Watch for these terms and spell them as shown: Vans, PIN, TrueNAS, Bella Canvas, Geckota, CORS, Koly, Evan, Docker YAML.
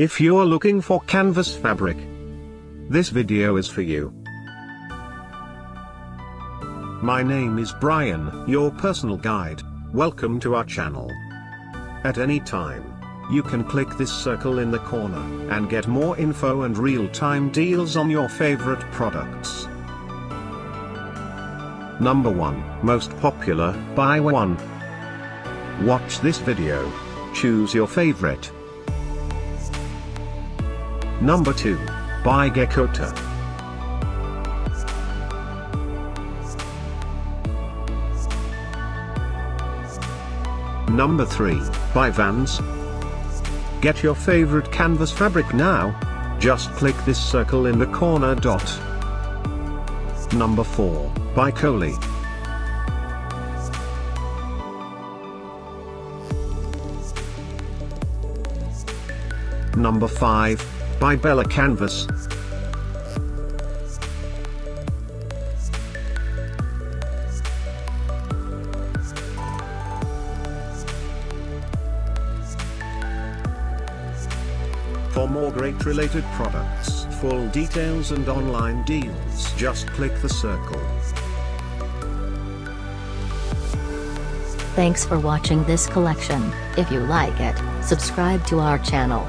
If you're looking for canvas fabric, this video is for you. My name is Brian, your personal guide. Welcome to our channel. At any time, you can click this circle in the corner and get more info and real-time deals on your favorite products. Number 1, most popular, buy one. Watch this video. Choose your favorite. Number 2, by Geckota. Number 3, by Vans. Get your favorite canvas fabric now. Just click this circle in the corner dot. Number 4, by Koly. Number 5, by Bella Canvas. For more great related products, full details and online deals, just click the circle. Thanks for watching this collection. If you like it, subscribe to our channel.